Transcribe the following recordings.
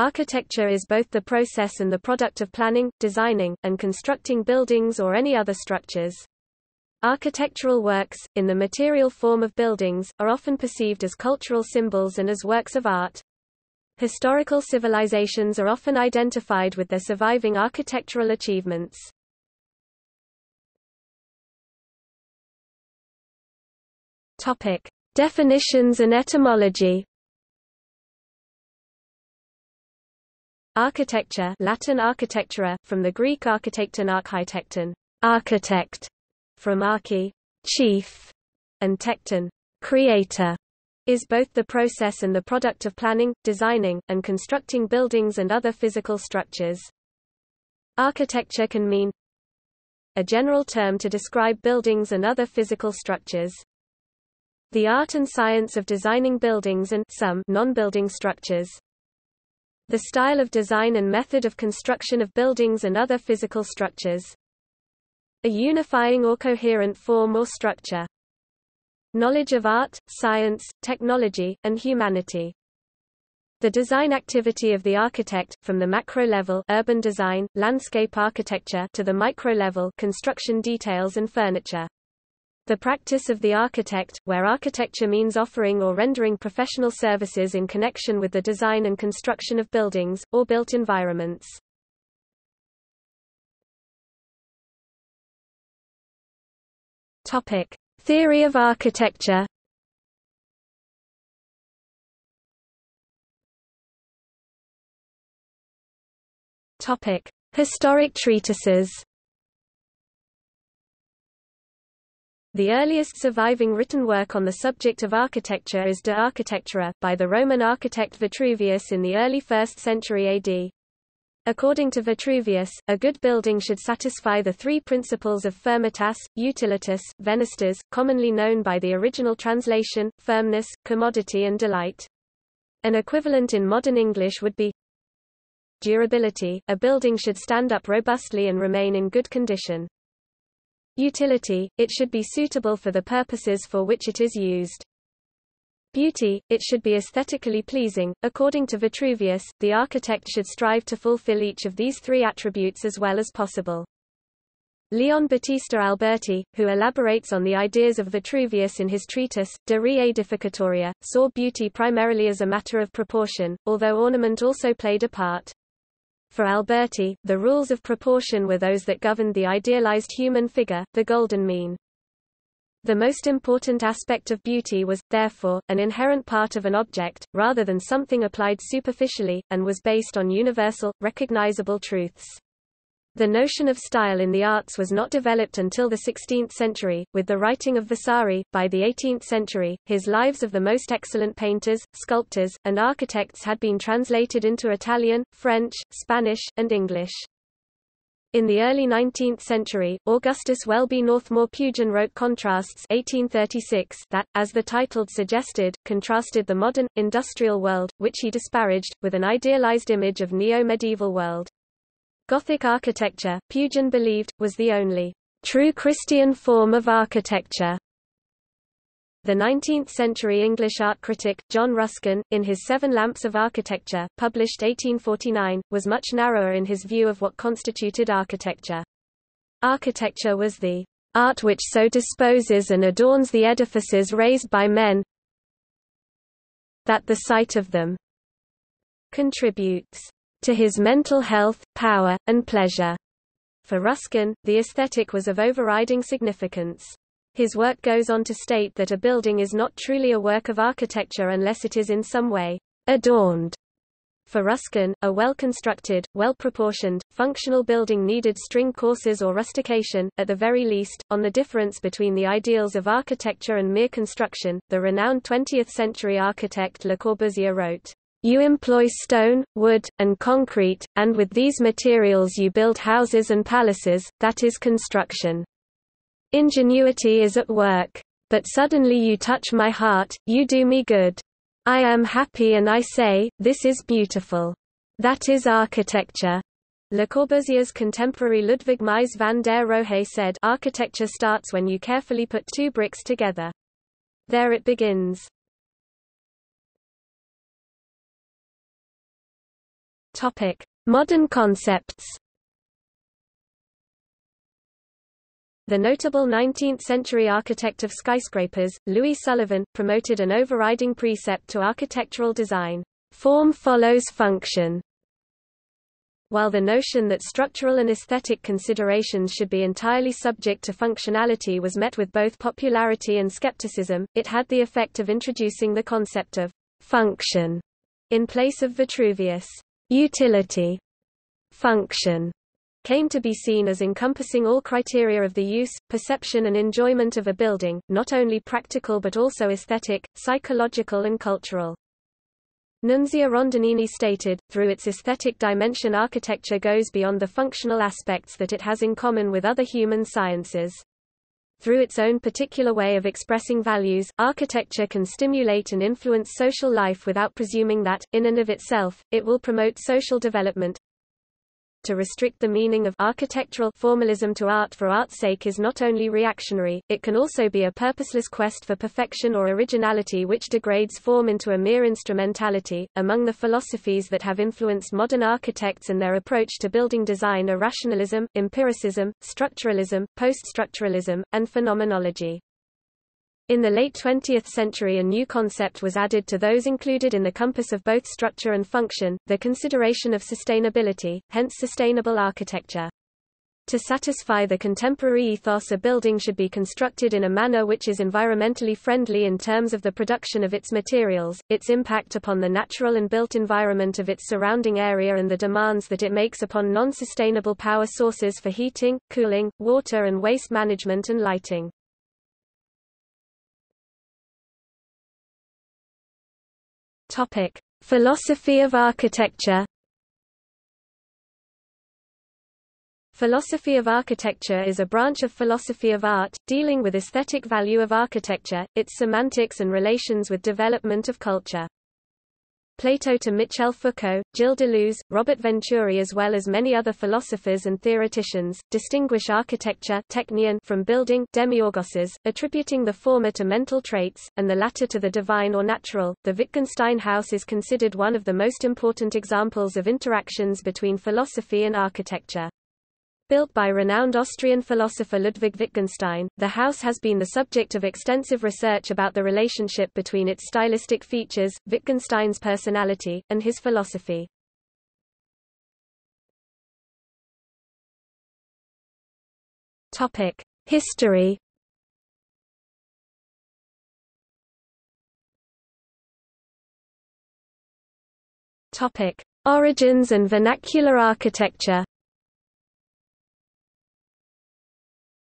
Architecture is both the process and the product of planning, designing, and constructing buildings or any other structures. Architectural works, in the material form of buildings, are often perceived as cultural symbols and as works of art. Historical civilizations are often identified with their surviving architectural achievements. Topic: Definitions and etymology. Architecture, Latin architectura, from the Greek architecton, architecton, architect, from archi, chief, and tecton, creator, is both the process and the product of planning, designing, and constructing buildings and other physical structures. Architecture can mean a general term to describe buildings and other physical structures. The art and science of designing buildings and some non-building structures. The style of design and method of construction of buildings and other physical structures. A unifying or coherent form or structure. Knowledge of art, science, technology, and humanity. The design activity of the architect, from the macro level urban design, landscape architecture to the micro level construction details and furniture. The practice of the architect, where architecture means offering or rendering professional services in connection with the design and construction of buildings, or built environments. Theory of architecture. Historic treatises. The earliest surviving written work on the subject of architecture is De Architectura, by the Roman architect Vitruvius in the early 1st century AD. According to Vitruvius, a good building should satisfy the three principles of firmitas, utilitas, venistas, commonly known by the original translation, firmness, commodity and delight. An equivalent in modern English would be durability, a building should stand up robustly and remain in good condition. Utility, it should be suitable for the purposes for which it is used. Beauty, it should be aesthetically pleasing. According to Vitruvius, the architect should strive to fulfill each of these three attributes as well as possible. Leon Battista Alberti, who elaborates on the ideas of Vitruvius in his treatise, De re aedificatoria, saw beauty primarily as a matter of proportion, although ornament also played a part. For Alberti, the rules of proportion were those that governed the idealized human figure, the golden mean. The most important aspect of beauty was, therefore, an inherent part of an object, rather than something applied superficially, and was based on universal, recognizable truths. The notion of style in the arts was not developed until the 16th century, with the writing of Vasari. By the 18th century, his lives of the most excellent painters, sculptors, and architects had been translated into Italian, French, Spanish, and English. In the early 19th century, Augustus Welby Northmore Pugin wrote Contrasts 1836 that, as the title suggested, contrasted the modern, industrial world, which he disparaged, with an idealized image of neo-medieval world. Gothic architecture, Pugin believed, was the only true Christian form of architecture. The 19th-century English art critic, John Ruskin, in his Seven Lamps of Architecture, published 1849, was much narrower in his view of what constituted architecture. Architecture was the art which so disposes and adorns the edifices raised by men that the sight of them contributes to his mental health, power, and pleasure. For Ruskin, the aesthetic was of overriding significance. His work goes on to state that a building is not truly a work of architecture unless it is in some way adorned. For Ruskin, a well-constructed, well-proportioned, functional building needed string courses or rustication, at the very least, on the difference between the ideals of architecture and mere construction. The renowned 20th-century architect Le Corbusier wrote, "You employ stone, wood, and concrete, and with these materials you build houses and palaces, that is construction. Ingenuity is at work. But suddenly you touch my heart, you do me good. I am happy and I say, this is beautiful. That is architecture." Le Corbusier's contemporary Ludwig Mies van der Rohe said, "Architecture starts when you carefully put two bricks together. There it begins." Modern concepts. The notable 19th-century architect of skyscrapers, Louis Sullivan, promoted an overriding precept to architectural design: form follows function. While the notion that structural and aesthetic considerations should be entirely subject to functionality was met with both popularity and skepticism, it had the effect of introducing the concept of function in place of Vitruvius' utility. Function came to be seen as encompassing all criteria of the use, perception and enjoyment of a building, not only practical but also aesthetic, psychological and cultural. Nunzio Rondinini stated, through its aesthetic dimension architecture goes beyond the functional aspects that it has in common with other human sciences. Through its own particular way of expressing values, architecture can stimulate and influence social life without presuming that, in and of itself, it will promote social development. To restrict the meaning of architectural formalism to art for art's sake is not only reactionary, it can also be a purposeless quest for perfection or originality which degrades form into a mere instrumentality. Among the philosophies that have influenced modern architects and their approach to building design are rationalism, empiricism, structuralism, post-structuralism, and phenomenology. In the late 20th century a new concept was added to those included in the compass of both structure and function, the consideration of sustainability, hence sustainable architecture. To satisfy the contemporary ethos a building should be constructed in a manner which is environmentally friendly in terms of the production of its materials, its impact upon the natural and built environment of its surrounding area and the demands that it makes upon non-sustainable power sources for heating, cooling, water and waste management and lighting. Topic: Philosophy of architecture. Philosophy of architecture is a branch of philosophy of art, dealing with aesthetic value of architecture, its semantics and relations with development of culture. Plato to Michel Foucault, Gilles Deleuze, Robert Venturi as well as many other philosophers and theoreticians, distinguish architecture technion from building demiurgoses, attributing the former to mental traits, and the latter to the divine or natural. The Wittgenstein house is considered one of the most important examples of interactions between philosophy and architecture. Built by renowned Austrian philosopher Ludwig Wittgenstein, the house has been the subject of extensive research about the relationship between its stylistic features, Wittgenstein's personality, and his philosophy. Topic: History. Topic: Origins and vernacular architecture.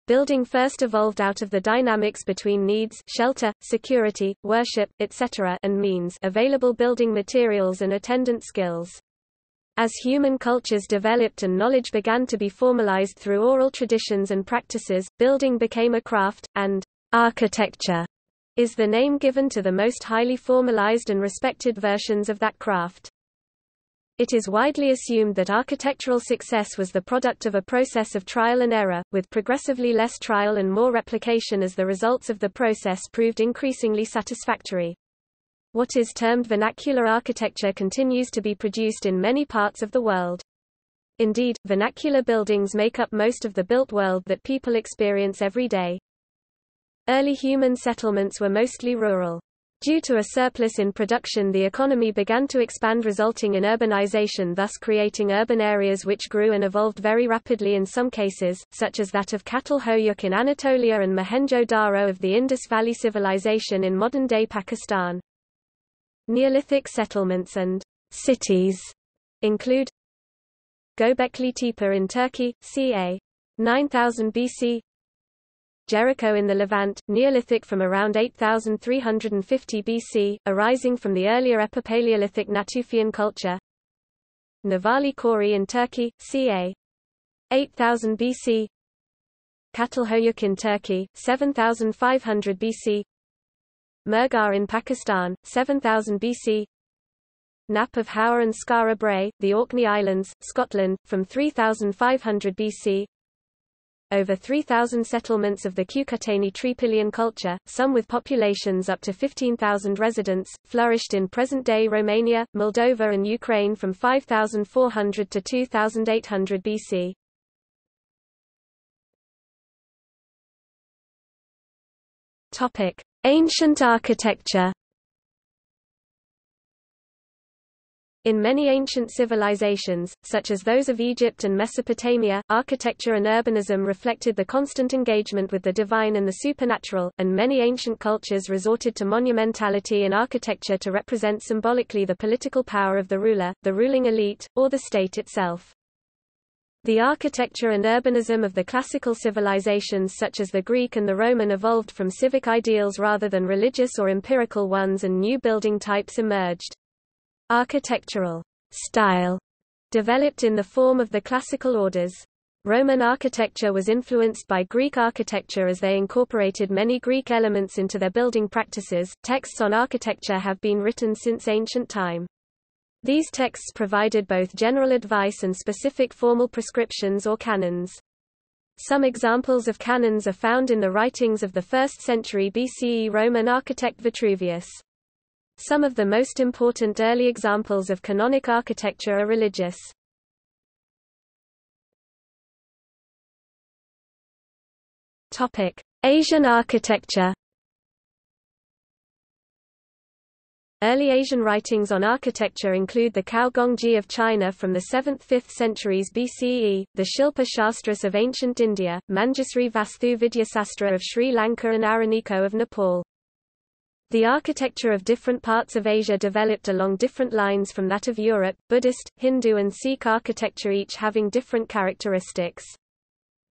Building first evolved out of the dynamics between needs, shelter, security, worship, etc., and means, available building materials and attendant skills. As human cultures developed and knowledge began to be formalized through oral traditions and practices, building became a craft, and architecture is the name given to the most highly formalized and respected versions of that craft. It is widely assumed that architectural success was the product of a process of trial and error, with progressively less trial and more replication as the results of the process proved increasingly satisfactory. What is termed vernacular architecture continues to be produced in many parts of the world. Indeed, vernacular buildings make up most of the built world that people experience every day. Early human settlements were mostly rural. Due to a surplus in production, the economy began to expand, resulting in urbanization, thus creating urban areas which grew and evolved very rapidly in some cases, such as that of Çatalhöyük in Anatolia and Mohenjo-daro of the Indus Valley civilization in modern-day Pakistan. Neolithic settlements and cities include Göbekli Tepe in Turkey, ca. 9000 BC, Jericho in the Levant, Neolithic from around 8350 BC, arising from the earlier Epipaleolithic Natufian culture. Nevalı Çori in Turkey, ca. 8000 BC. Çatalhöyük in Turkey, 7500 BC. Mergar in Pakistan, 7000 BC. Knap of Howar and Skara Brae, the Orkney Islands, Scotland, from 3500 BC. over 3,000 settlements of the Cucuteni-Trypillian culture, some with populations up to 15,000 residents, flourished in present-day Romania, Moldova and Ukraine from 5400 to 2800 BC. Ancient architecture. In many ancient civilizations, such as those of Egypt and Mesopotamia, architecture and urbanism reflected the constant engagement with the divine and the supernatural, and many ancient cultures resorted to monumentality in architecture to represent symbolically the political power of the ruler, the ruling elite, or the state itself. The architecture and urbanism of the classical civilizations such as the Greek and the Roman evolved from civic ideals rather than religious or empirical ones, and new building types emerged. Architectural style developed in the form of the classical orders. Roman architecture was influenced by Greek architecture as they incorporated many Greek elements into their building practices. Texts on architecture have been written since ancient time. These texts provided both general advice and specific formal prescriptions or canons. Some examples of canons are found in the writings of the 1st century BCE Roman architect Vitruvius. Some of the most important early examples of canonic architecture are religious. Topic: Asian architecture. Early Asian writings on architecture include the Kaogongji of China from the 7th–5th centuries BCE, the Shilpa Shastras of ancient India, Manjusri Vasthu Vidyasastra of Sri Lanka and Araniko of Nepal. The architecture of different parts of Asia developed along different lines from that of Europe, Buddhist, Hindu and Sikh architecture, each having different characteristics.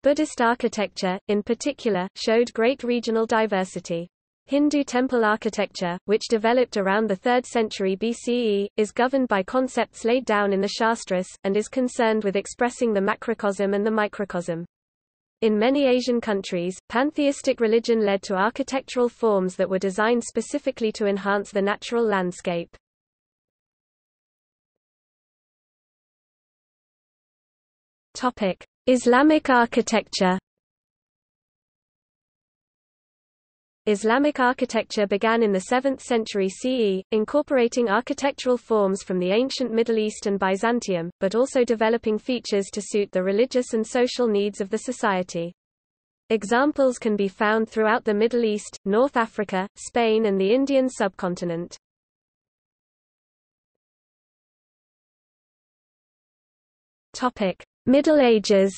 Buddhist architecture, in particular, showed great regional diversity. Hindu temple architecture, which developed around the 3rd century BCE, is governed by concepts laid down in the Shastras, and is concerned with expressing the macrocosm and the microcosm. In many Asian countries, pantheistic religion led to architectural forms that were designed specifically to enhance the natural landscape. Topic: Islamic architecture. Islamic architecture began in the 7th century CE, incorporating architectural forms from the ancient Middle East and Byzantium, but also developing features to suit the religious and social needs of the society. Examples can be found throughout the Middle East, North Africa, Spain and the Indian subcontinent. Topic: Middle Ages.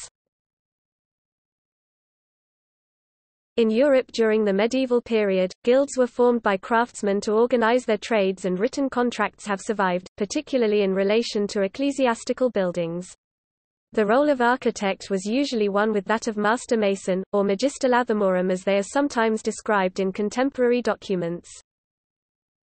In Europe during the medieval period, guilds were formed by craftsmen to organize their trades, and written contracts have survived, particularly in relation to ecclesiastical buildings. The role of architect was usually one with that of master mason, or magister lathomorum as they are sometimes described in contemporary documents.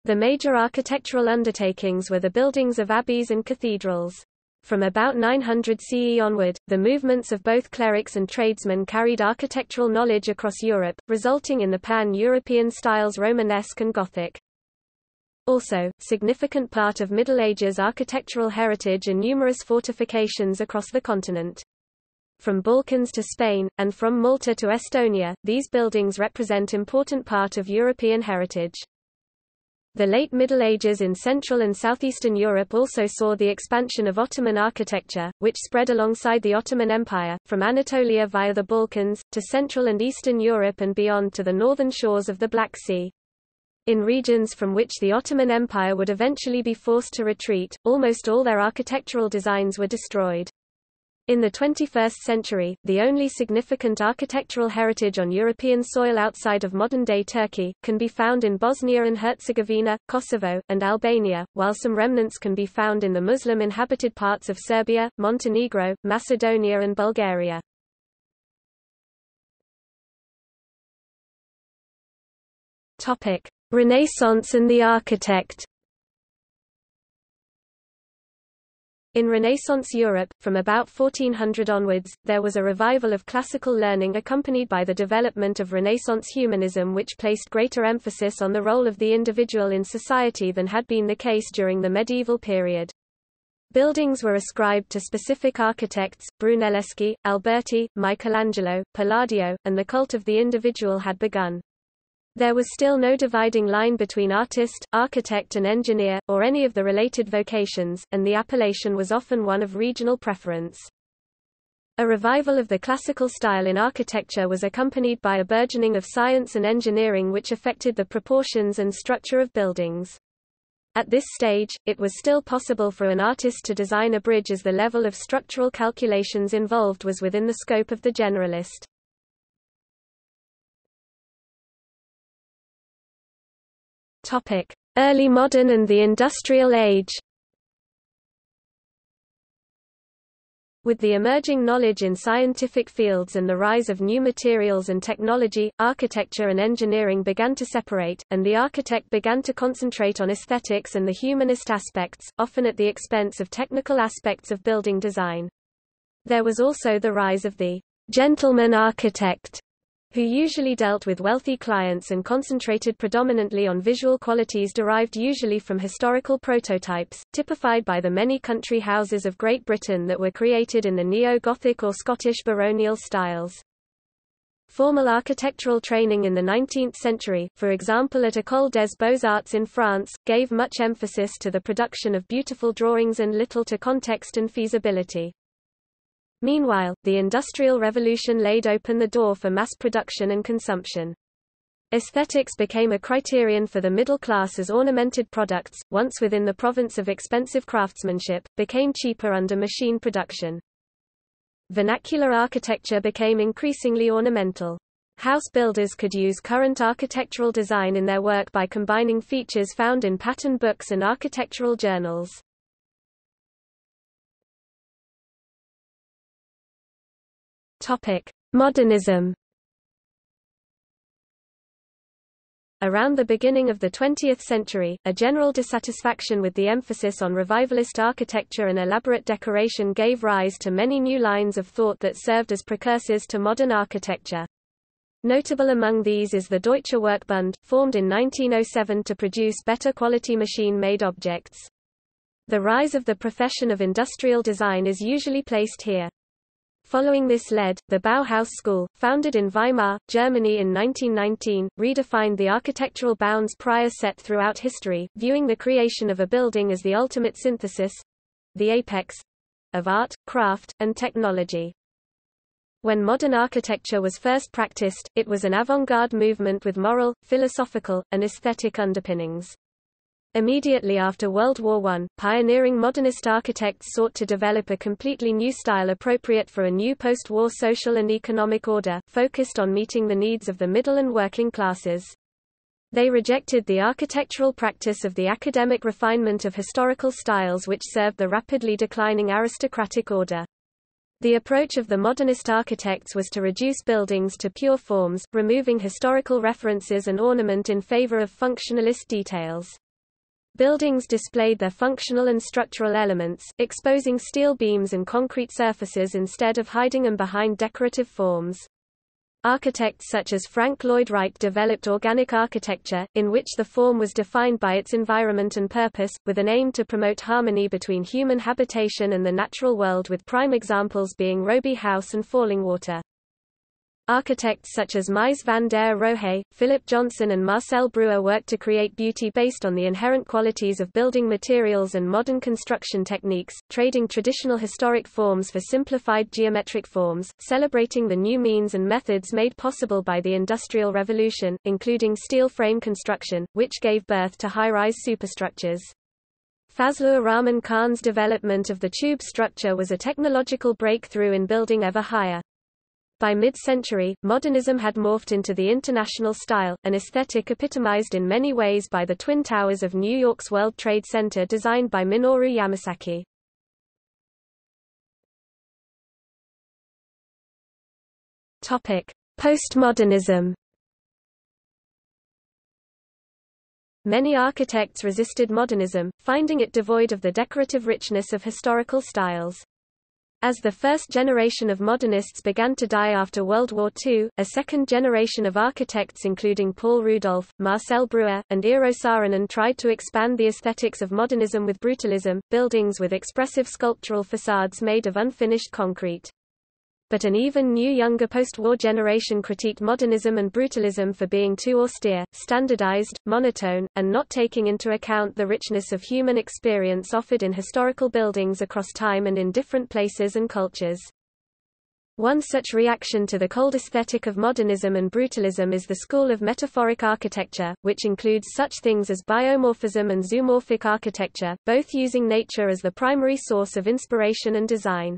The major architectural undertakings were the buildings of abbeys and cathedrals. From about 900 CE onward, the movements of both clerics and tradesmen carried architectural knowledge across Europe, resulting in the pan-European styles Romanesque and Gothic. Also, significant part of Middle Ages architectural heritage and numerous fortifications across the continent. From Balkans to Spain, and from Malta to Estonia, these buildings represent important part of European heritage. The late Middle Ages in Central and Southeastern Europe also saw the expansion of Ottoman architecture, which spread alongside the Ottoman Empire, from Anatolia via the Balkans, to Central and Eastern Europe and beyond to the northern shores of the Black Sea. In regions from which the Ottoman Empire would eventually be forced to retreat, almost all their architectural designs were destroyed. In the 21st century, the only significant architectural heritage on European soil outside of modern-day Turkey can be found in Bosnia and Herzegovina, Kosovo, and Albania, while some remnants can be found in the Muslim-inhabited parts of Serbia, Montenegro, Macedonia and Bulgaria. Topic: Renaissance and the architect. In Renaissance Europe, from about 1400 onwards, there was a revival of classical learning accompanied by the development of Renaissance humanism, which placed greater emphasis on the role of the individual in society than had been the case during the medieval period. Buildings were ascribed to specific architects, Brunelleschi, Alberti, Michelangelo, Palladio, and the cult of the individual had begun. There was still no dividing line between artist, architect and engineer, or any of the related vocations, and the appellation was often one of regional preference. A revival of the classical style in architecture was accompanied by a burgeoning of science and engineering which affected the proportions and structure of buildings. At this stage, it was still possible for an artist to design a bridge as the level of structural calculations involved was within the scope of the generalist. Early modern and the industrial age. With the emerging knowledge in scientific fields and the rise of new materials and technology, architecture and engineering began to separate, and the architect began to concentrate on aesthetics and the humanist aspects, often at the expense of technical aspects of building design. There was also the rise of the gentleman architect, who usually dealt with wealthy clients and concentrated predominantly on visual qualities derived usually from historical prototypes, typified by the many country houses of Great Britain that were created in the Neo-Gothic or Scottish baronial styles. Formal architectural training in the 19th century, for example at École des Beaux-Arts in France, gave much emphasis to the production of beautiful drawings and little to context and feasibility. Meanwhile, the Industrial Revolution laid open the door for mass production and consumption. Aesthetics became a criterion for the middle class as ornamented products, once within the province of expensive craftsmanship, became cheaper under machine production. Vernacular architecture became increasingly ornamental. House builders could use current architectural design in their work by combining features found in pattern books and architectural journals. Modernism. Around the beginning of the 20th century, a general dissatisfaction with the emphasis on revivalist architecture and elaborate decoration gave rise to many new lines of thought that served as precursors to modern architecture. Notable among these is the Deutsche Werkbund, formed in 1907 to produce better quality machine-made objects. The rise of the profession of industrial design is usually placed here. Following this led, the Bauhaus School, founded in Weimar, Germany in 1919, redefined the architectural bounds prior set throughout history, viewing the creation of a building as the ultimate synthesis—the apex—of art, craft, and technology. When modern architecture was first practiced, it was an avant-garde movement with moral, philosophical, and aesthetic underpinnings. Immediately after World War I, pioneering modernist architects sought to develop a completely new style appropriate for a new post-war social and economic order, focused on meeting the needs of the middle and working classes. They rejected the architectural practice of the academic refinement of historical styles which served the rapidly declining aristocratic order. The approach of the modernist architects was to reduce buildings to pure forms, removing historical references and ornament in favor of functionalist details. Buildings displayed their functional and structural elements, exposing steel beams and concrete surfaces instead of hiding them behind decorative forms. Architects such as Frank Lloyd Wright developed organic architecture, in which the form was defined by its environment and purpose, with an aim to promote harmony between human habitation and the natural world, with prime examples being Roby House and Falling Water. Architects such as Mies van der Rohe, Philip Johnson and Marcel Breuer worked to create beauty based on the inherent qualities of building materials and modern construction techniques, trading traditional historic forms for simplified geometric forms, celebrating the new means and methods made possible by the Industrial Revolution, including steel frame construction, which gave birth to high-rise superstructures. Fazlur Rahman Khan's development of the tube structure was a technological breakthrough in building ever higher. By mid-century, modernism had morphed into the international style, an aesthetic epitomized in many ways by the Twin Towers of New York's World Trade Center designed by Minoru Yamasaki. Postmodernism. Many architects resisted modernism, finding it devoid of the decorative richness of historical styles. As the first generation of modernists began to die after World War II, a second generation of architects including Paul Rudolph, Marcel Breuer, and Eero Saarinen tried to expand the aesthetics of modernism with brutalism, buildings with expressive sculptural facades made of unfinished concrete. But an even new younger post-war generation critiqued modernism and brutalism for being too austere, standardized, monotone, and not taking into account the richness of human experience offered in historical buildings across time and in different places and cultures. One such reaction to the cold aesthetic of modernism and brutalism is the school of metaphoric architecture, which includes such things as biomorphism and zoomorphic architecture, both using nature as the primary source of inspiration and design.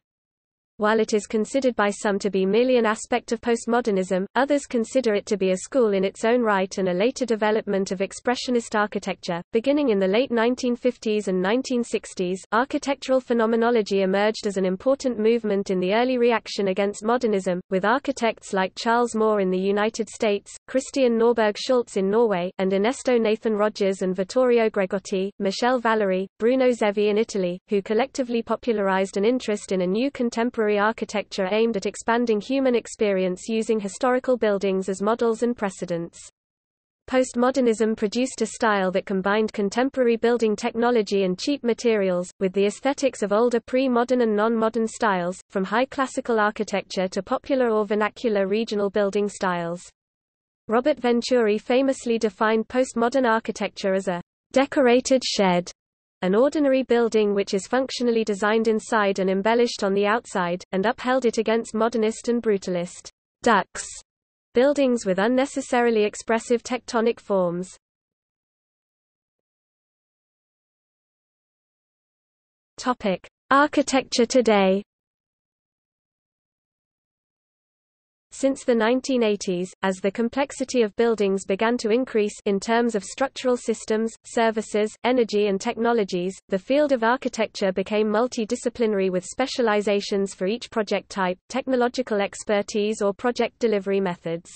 While it is considered by some to be merely an aspect of postmodernism, others consider it to be a school in its own right and a later development of expressionist architecture. Beginning in the late 1950s and 1960s, architectural phenomenology emerged as an important movement in the early reaction against modernism, with architects like Charles Moore in the United States, Christian Norberg Schultz in Norway, and Ernesto Nathan Rogers and Vittorio Gregotti, Michel Valery, Bruno Zevi in Italy, who collectively popularized an interest in a new contemporary architecture aimed at expanding human experience using historical buildings as models and precedents. Postmodernism produced a style that combined contemporary building technology and cheap materials, with the aesthetics of older pre-modern and non-modern styles, from high classical architecture to popular or vernacular regional building styles. Robert Venturi famously defined postmodern architecture as a decorated shed, an ordinary building which is functionally designed inside and embellished on the outside, and upheld it against modernist and brutalist ducks buildings with unnecessarily expressive tectonic forms. Topic: Architecture today. Since the 1980s, as the complexity of buildings began to increase in terms of structural systems, services, energy and technologies, the field of architecture became multidisciplinary with specializations for each project type, technological expertise or project delivery methods.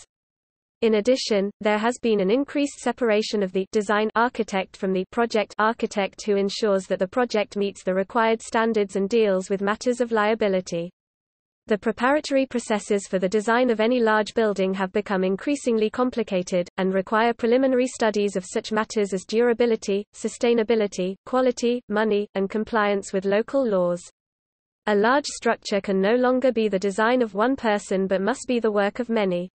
In addition, there has been an increased separation of the design architect from the project architect, who ensures that the project meets the required standards and deals with matters of liability. The preparatory processes for the design of any large building have become increasingly complicated, and require preliminary studies of such matters as durability, sustainability, quality, money, and compliance with local laws. A large structure can no longer be the design of one person but must be the work of many.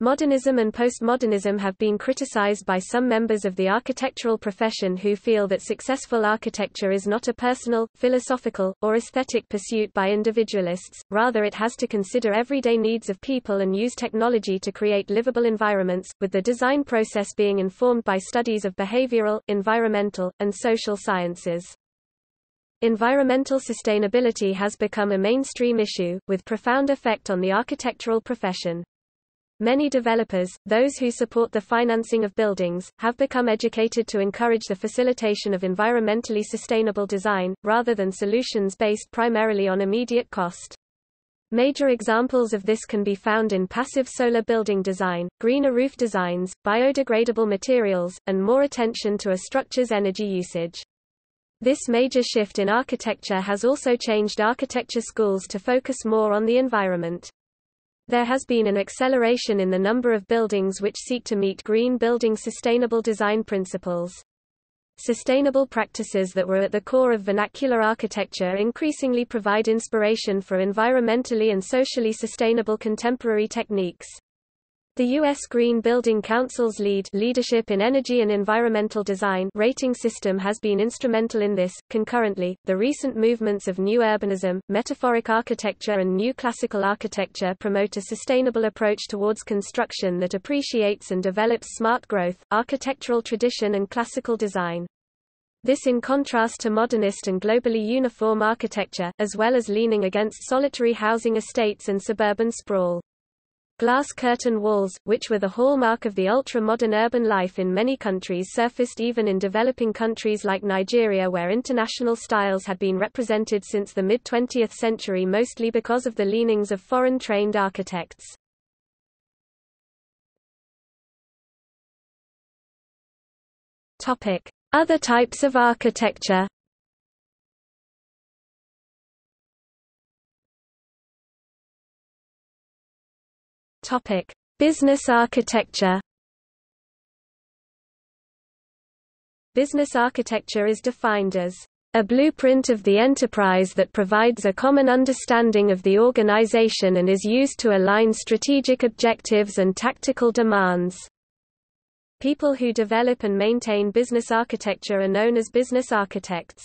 Modernism and postmodernism have been criticized by some members of the architectural profession who feel that successful architecture is not a personal, philosophical, or aesthetic pursuit by individualists, rather it has to consider everyday needs of people and use technology to create livable environments, with the design process being informed by studies of behavioral, environmental, and social sciences. Environmental sustainability has become a mainstream issue, with profound effect on the architectural profession. Many developers, those who support the financing of buildings, have become educated to encourage the facilitation of environmentally sustainable design, rather than solutions based primarily on immediate cost. Major examples of this can be found in passive solar building design, greener roof designs, biodegradable materials, and more attention to a structure's energy usage. This major shift in architecture has also changed architecture schools to focus more on the environment. There has been an acceleration in the number of buildings which seek to meet green building sustainable design principles. Sustainable practices that were at the core of vernacular architecture increasingly provide inspiration for environmentally and socially sustainable contemporary techniques. The U.S. Green Building Council's Leadership in Energy and Environmental Design rating system has been instrumental in this. Concurrently, the recent movements of new urbanism, metaphoric architecture, and new classical architecture promote a sustainable approach towards construction that appreciates and develops smart growth, architectural tradition, and classical design. This in contrast to modernist and globally uniform architecture, as well as leaning against solitary housing estates and suburban sprawl. Glass curtain walls, which were the hallmark of the ultra-modern urban life in many countries, surfaced even in developing countries like Nigeria, where international styles had been represented since the mid-20th century mostly because of the leanings of foreign-trained architects. Other types of architecture. Topic: Business architecture. Business architecture is defined as a blueprint of the enterprise that provides a common understanding of the organization and is used to align strategic objectives and tactical demands. People who develop and maintain business architecture are known as business architects.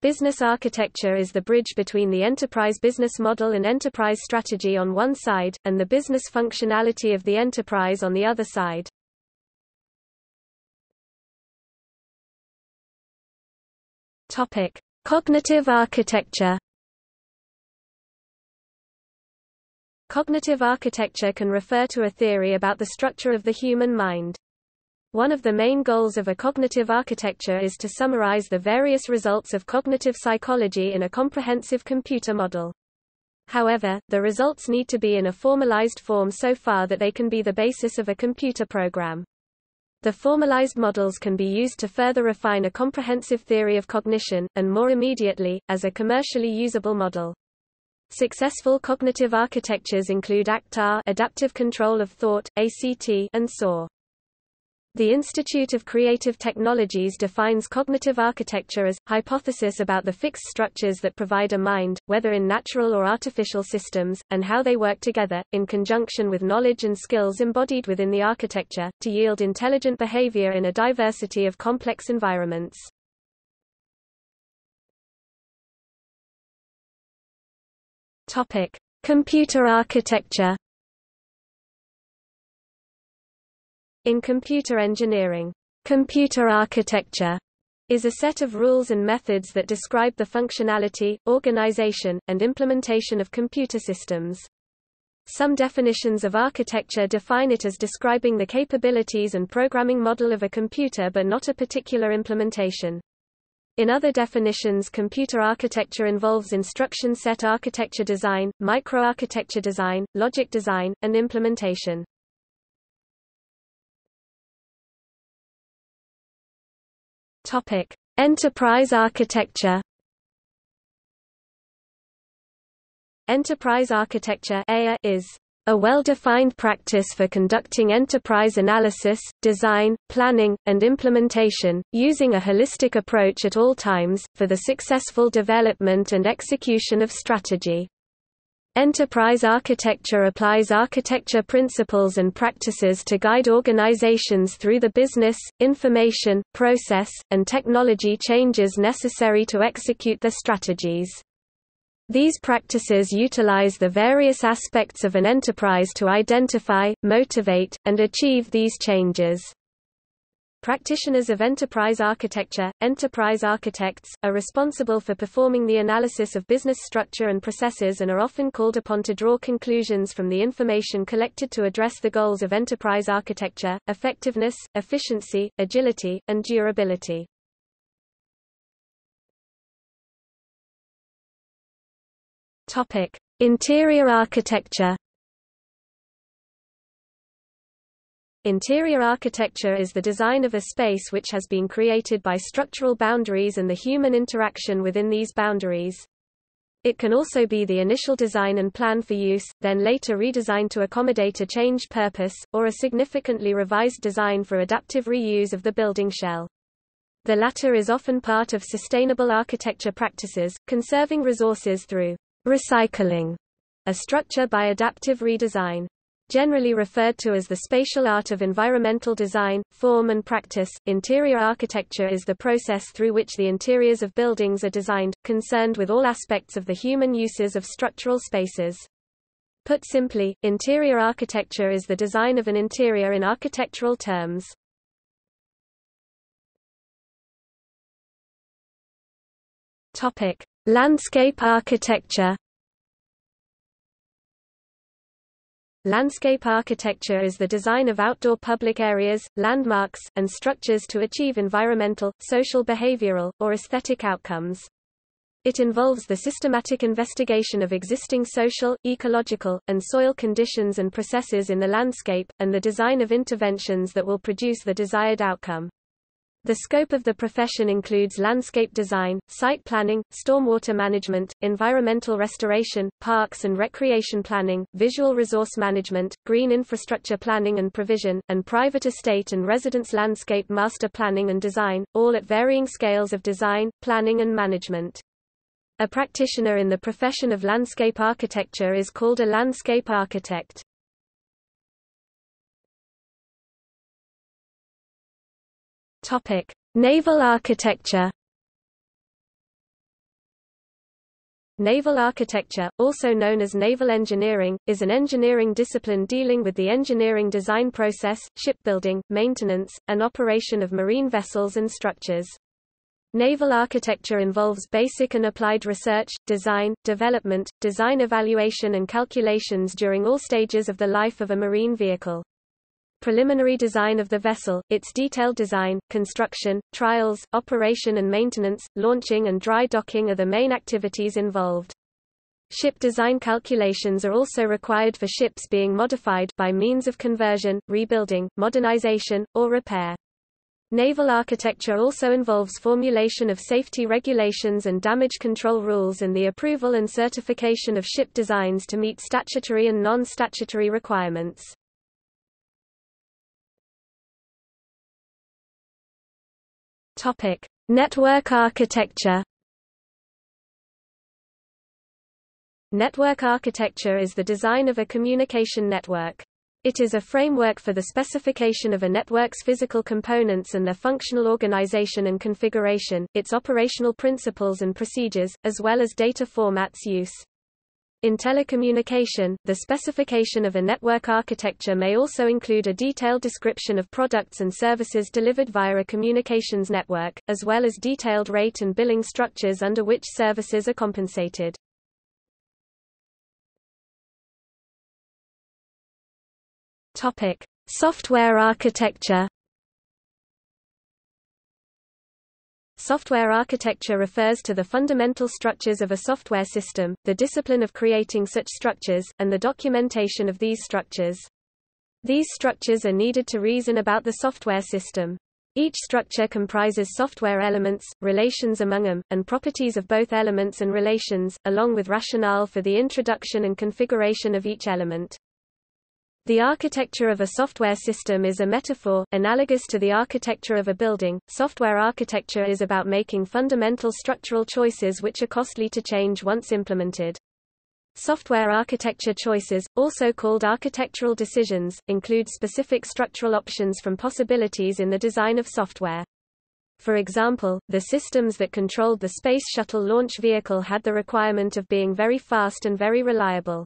Business architecture is the bridge between the enterprise business model and enterprise strategy on one side, and the business functionality of the enterprise on the other side. Topic: Cognitive architecture. Cognitive architecture can refer to a theory about the structure of the human mind. One of the main goals of a cognitive architecture is to summarize the various results of cognitive psychology in a comprehensive computer model. However, the results need to be in a formalized form so far that they can be the basis of a computer program. The formalized models can be used to further refine a comprehensive theory of cognition, and more immediately, as a commercially usable model. Successful cognitive architectures include ACTR, adaptive control of thought, ACT, and SOAR. The Institute of Creative Technologies defines cognitive architecture as hypothesis about the fixed structures that provide a mind, whether in natural or artificial systems, and how they work together, in conjunction with knowledge and skills embodied within the architecture, to yield intelligent behavior in a diversity of complex environments. Topic: Computer architecture. In computer engineering, computer architecture is a set of rules and methods that describe the functionality, organization, and implementation of computer systems. Some definitions of architecture define it as describing the capabilities and programming model of a computer but not a particular implementation. In other definitions, computer architecture involves instruction set architecture design, microarchitecture design, logic design, and implementation. Topic: Enterprise architecture. Enterprise architecture is a well-defined practice for conducting enterprise analysis, design, planning, and implementation, using a holistic approach at all times, for the successful development and execution of strategy. Enterprise architecture applies architecture principles and practices to guide organizations through the business, information, process, and technology changes necessary to execute their strategies. These practices utilize the various aspects of an enterprise to identify, motivate, and achieve these changes. Practitioners of enterprise architecture, enterprise architects, are responsible for performing the analysis of business structure and processes and are often called upon to draw conclusions from the information collected to address the goals of enterprise architecture: effectiveness, efficiency, agility, and durability. Topic: Interior architecture. Interior architecture is the design of a space which has been created by structural boundaries and the human interaction within these boundaries. It can also be the initial design and plan for use, then later redesigned to accommodate a changed purpose, or a significantly revised design for adaptive reuse of the building shell. The latter is often part of sustainable architecture practices, conserving resources through recycling a structure by adaptive redesign. Generally referred to as the spatial art of environmental design, form and practice, interior architecture is the process through which the interiors of buildings are designed, concerned with all aspects of the human uses of structural spaces. Put simply, interior architecture is the design of an interior in architectural terms. Topic: Landscape architecture. Landscape architecture is the design of outdoor public areas, landmarks, and structures to achieve environmental, social, behavioral, or aesthetic outcomes. It involves the systematic investigation of existing social, ecological, and soil conditions and processes in the landscape, and the design of interventions that will produce the desired outcome. The scope of the profession includes landscape design, site planning, stormwater management, environmental restoration, parks and recreation planning, visual resource management, green infrastructure planning and provision, and private estate and residence landscape master planning and design, all at varying scales of design, planning and management. A practitioner in the profession of landscape architecture is called a landscape architect. Naval architecture. Naval architecture, also known as naval engineering, is an engineering discipline dealing with the engineering design process, shipbuilding, maintenance, and operation of marine vessels and structures. Naval architecture involves basic and applied research, design, development, design evaluation and calculations during all stages of the life of a marine vehicle. Preliminary design of the vessel, its detailed design, construction, trials, operation and maintenance, launching and dry docking are the main activities involved. Ship design calculations are also required for ships being modified by means of conversion, rebuilding, modernization, or repair. Naval architecture also involves formulation of safety regulations and damage control rules and the approval and certification of ship designs to meet statutory and non-statutory requirements. Network architecture. Network architecture is the design of a communication network. It is a framework for the specification of a network's physical components and their functional organization and configuration, its operational principles and procedures, as well as data formats use. In telecommunication, the specification of a network architecture may also include a detailed description of products and services delivered via a communications network, as well as detailed rate and billing structures under which services are compensated. Topic: Software architecture. Software architecture refers to the fundamental structures of a software system, the discipline of creating such structures, and the documentation of these structures. These structures are needed to reason about the software system. Each structure comprises software elements, relations among them, and properties of both elements and relations, along with rationale for the introduction and configuration of each element. The architecture of a software system is a metaphor, analogous to the architecture of a building. Software architecture is about making fundamental structural choices which are costly to change once implemented. Software architecture choices, also called architectural decisions, include specific structural options from possibilities in the design of software. For example, the systems that controlled the Space Shuttle launch vehicle had the requirement of being very fast and very reliable.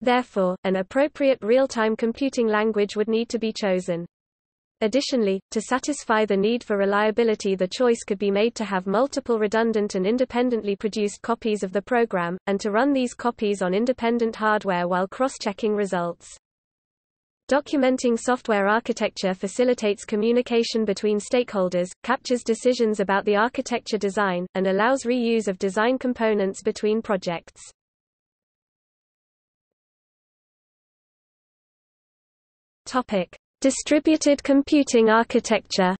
Therefore, an appropriate real-time computing language would need to be chosen. Additionally, to satisfy the need for reliability, the choice could be made to have multiple redundant and independently produced copies of the program, and to run these copies on independent hardware while cross-checking results. Documenting software architecture facilitates communication between stakeholders, captures decisions about the architecture design, and allows reuse of design components between projects. Topic: Distributed computing architecture.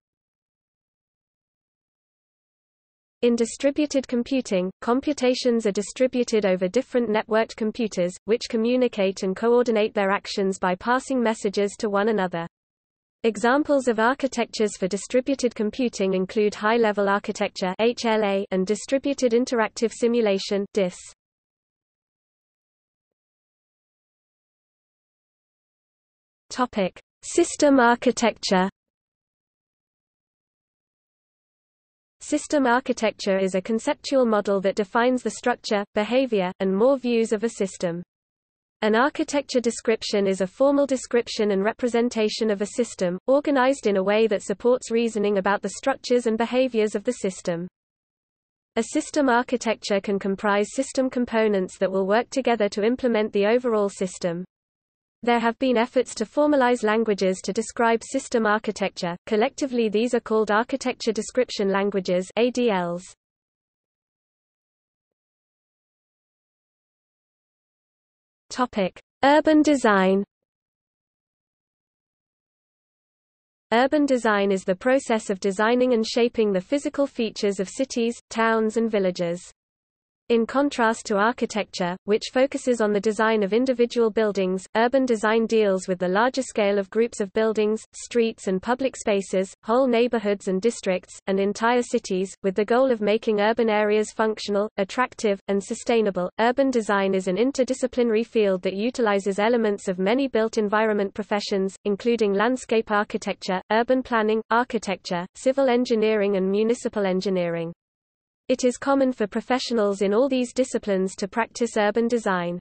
In distributed computing, computations are distributed over different networked computers, which communicate and coordinate their actions by passing messages to one another. Examples of architectures for distributed computing include high-level architecture (HLA) and distributed interactive simulation (DIS). Topic: System architecture. System architecture is a conceptual model that defines the structure, behavior, and more views of a system. An architecture description is a formal description and representation of a system, organized in a way that supports reasoning about the structures and behaviors of the system. A system architecture can comprise system components that will work together to implement the overall system. There have been efforts to formalize languages to describe system architecture. Collectively, these are called architecture description languages (ADLs). Topic: Urban design. Urban design is the process of designing and shaping the physical features of cities, towns and villages. In contrast to architecture, which focuses on the design of individual buildings, urban design deals with the larger scale of groups of buildings, streets and public spaces, whole neighborhoods and districts, and entire cities, with the goal of making urban areas functional, attractive, and sustainable. Urban design is an interdisciplinary field that utilizes elements of many built environment professions, including landscape architecture, urban planning, architecture, civil engineering and municipal engineering. It is common for professionals in all these disciplines to practice urban design.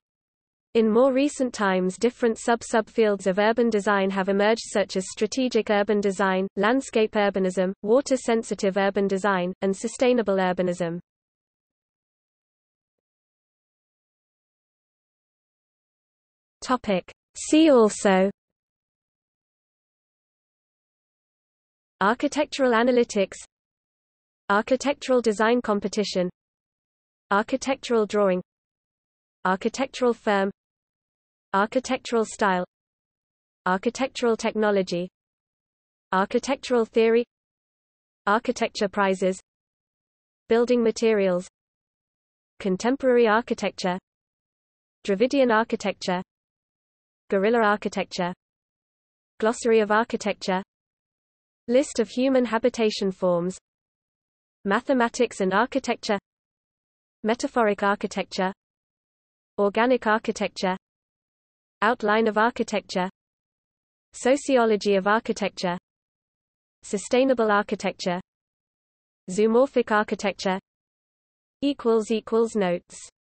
In more recent times, different subfields of urban design have emerged, such as strategic urban design, landscape urbanism, water-sensitive urban design, and sustainable urbanism. Topic: See also: Architectural analytics, Architectural design competition, Architectural drawing, Architectural firm, Architectural style, Architectural technology, Architectural theory, Architecture prizes, Building materials, Contemporary architecture, Dravidian architecture, Guerrilla architecture, Glossary of architecture, List of human habitation forms, Mathematics and architecture, Metaphoric architecture, Organic architecture, Outline of architecture, Sociology of architecture, Sustainable architecture, Zoomorphic architecture. Notes